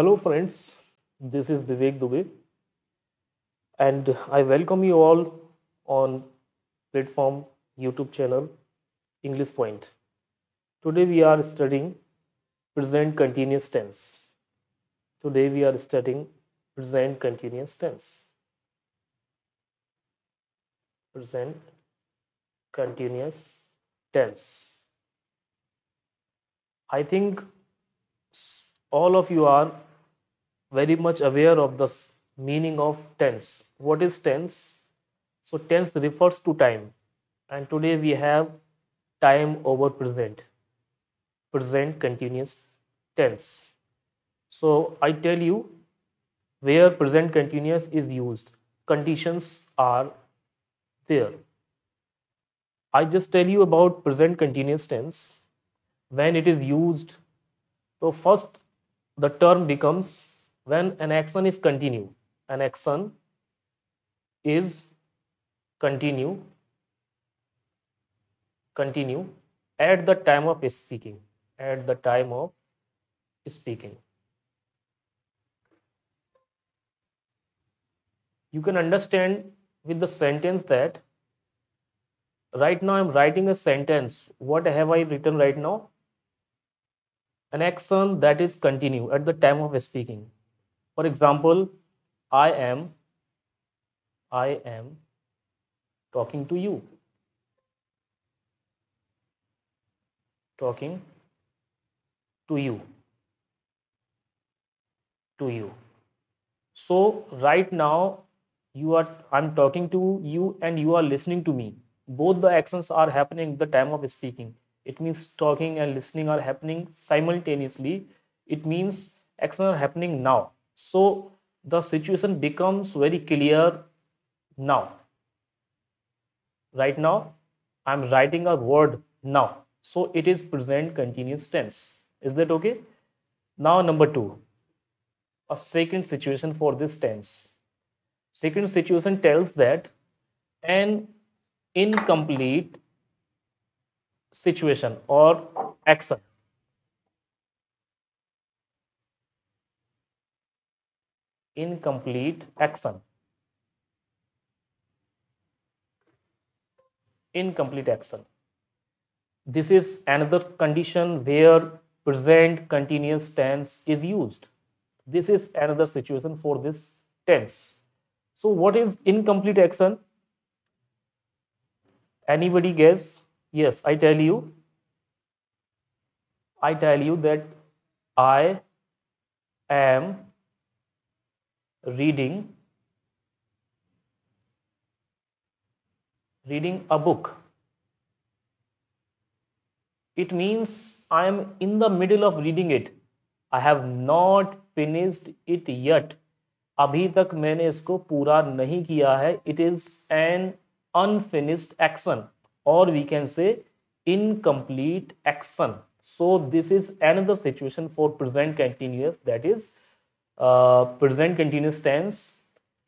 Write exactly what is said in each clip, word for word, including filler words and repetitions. Hello friends, this is Vivek Dubey and I welcome you all on platform YouTube channel English Point. Today we are studying present continuous tense. Today we are studying present continuous tense. Present continuous tense. I think all of you are very much aware of the meaning of tense. What is tense? So tense refers to time, and today we have time over present, present continuous tense. So I tell you where present continuous is used. Conditions are there. I just tell you about present continuous tense when it is used. So first, the term becomes when an action is continue. An action is continue, continue at the time of speaking, at the time of speaking. You can understand with the sentence that right now I am writing a sentence. What have I written right now? An action that is continue at the time of speaking. For example, I am, I am talking to you. Talking to you. To you. So right now you are, I'm talking to you and you are listening to me. Both the actions are happening at the time of speaking. It means talking and listening are happening simultaneously. It means actions are happening now. So the situation becomes very clear now. Right now, I'm writing a word now. So it is present continuous tense. Is that okay? Now number two, a second situation for this tense. Second situation tells that an incomplete situation or action. Incomplete action. Incomplete action. This is another condition where present continuous tense is used. This is another situation for this tense. So what is incomplete action? Anybody guess? Yes, I tell you, I tell you that I am reading, reading a book. It means I am in the middle of reading it. I have not finished it yet. अभी तक मैंने इसको पूरा नहीं किया है. It is an unfinished action. Or we can say incomplete action. So this is another situation for present continuous, that is uh, present continuous tense.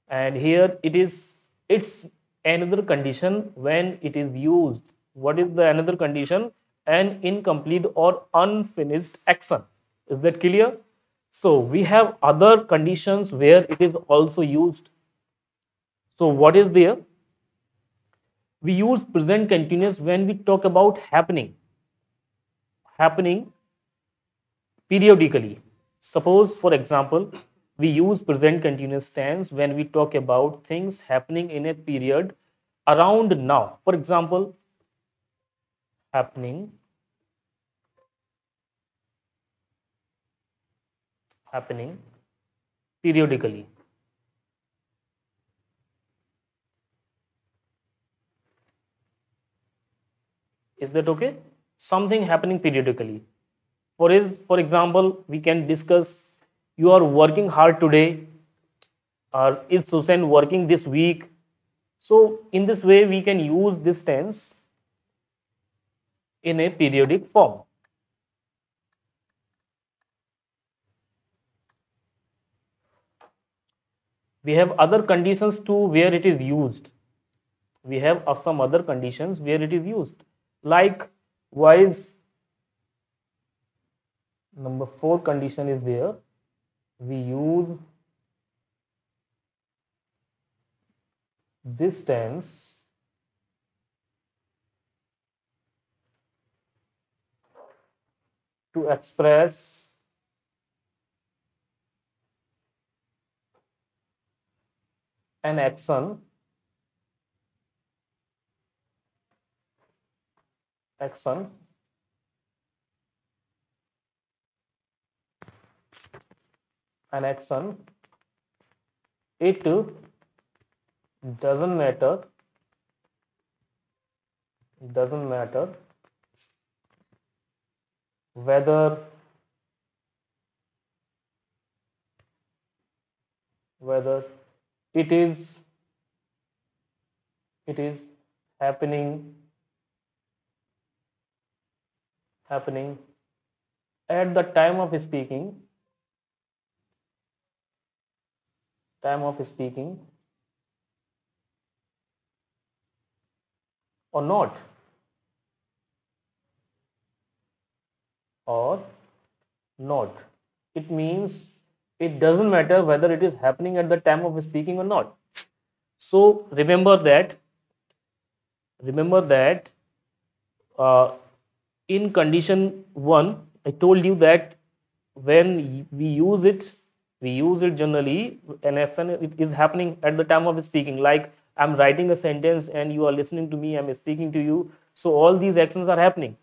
And here it is, it's another condition when it is used. What is the another condition? An incomplete or unfinished action. Is that clear? So we have other conditions where it is also used. So what is there? We use present continuous when we talk about happening, happening periodically. Suppose, for example, we use present continuous tense when we talk about things happening in a period around now. For example, happening, happening periodically. Is that okay? Something happening periodically. For is, for example, we can discuss, you are working hard today, or is Susan working this week? So in this way, we can use this tense in a periodic form. We have other conditions too where it is used. We have some other conditions where it is used. Likewise, number four condition is there we use this tense to express an action action an action it doesn't matter doesn't matter whether whether it is it is happening happening at the time of speaking time of speaking or not or not. It means it doesn't matter whether it is happening at the time of speaking or not. So remember that, remember that uh, in condition one, I told you that when we use it, we use it generally, an action it is happening at the time of speaking. Like I'm writing a sentence and you are listening to me, I'm speaking to you. So all these actions are happening.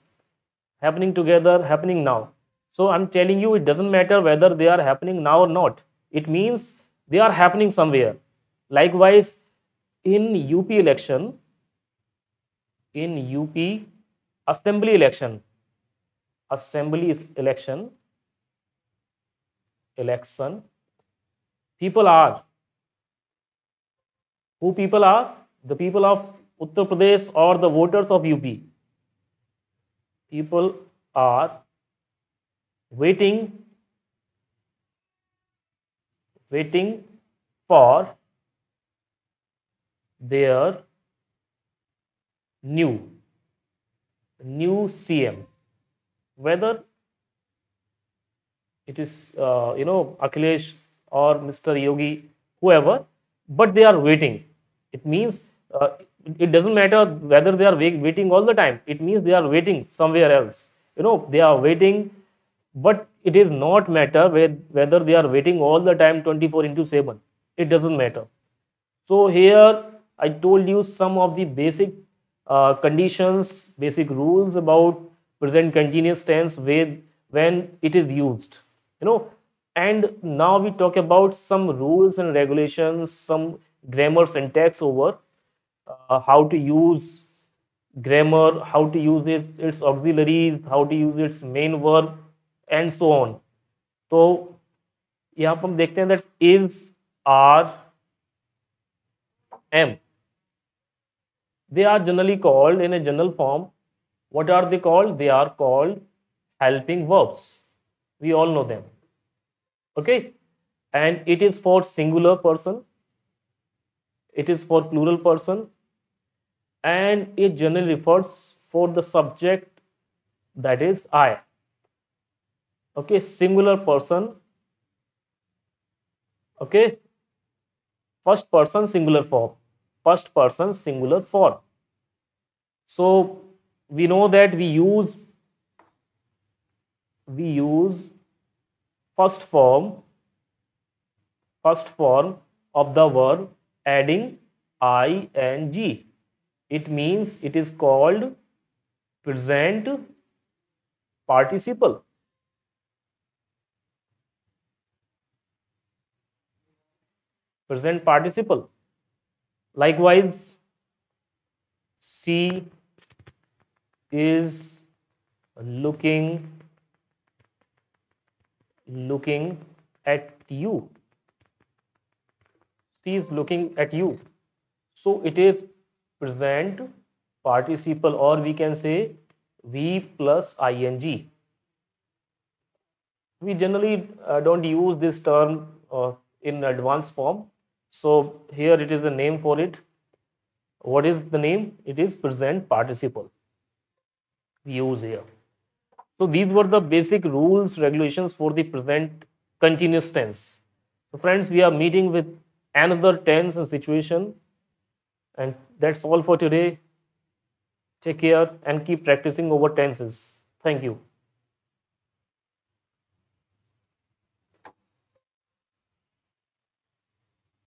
Happening together, happening now. So I'm telling you, it doesn't matter whether they are happening now or not. It means they are happening somewhere. Likewise, in U P election, in U P assembly election, assembly election, election, people are, who people are? The people of Uttar Pradesh or the voters of U P. People are waiting waiting for their new new C M, whether it is uh, you know Akhilesh or Mister Yogi, whoever, but they are waiting. It means uh, it doesn't matter whether they are waiting all the time. It means they are waiting somewhere else. You know, they are waiting, but it is not matter whether they are waiting all the time twenty-four into seven. It doesn't matter. So here I told you some of the basic uh, conditions, basic rules about present continuous tense with when it is used. You know, and now we talk about some rules and regulations, some grammar syntax over. Uh, how to use grammar, how to use its, its auxiliaries, how to use its main verb, and so on. So यहाँ पर हम देखते हैं that is, are, am. They are generally called in a general form. What are they called? They are called helping verbs. We all know them. Okay, and it is for singular person. It is for plural person. And it generally refers for the subject, that is I. Okay, singular person. Okay, first person singular form. First person singular form. So we know that we use we use first form, first form of the verb adding ing. It means it is called present participle. Present participle. Likewise, she is looking, looking at you. She is looking at you. So it is present participle, or we can say V plus ing. We generally uh, don't use this term uh, in advanced form. So here it is the name for it. What is the name? It is present participle. We use here. So these were the basic rules, regulations for the present continuous tense. So friends, we are meeting with another tense and situation. And that's all for today. Take care and keep practicing over tenses. Thank you.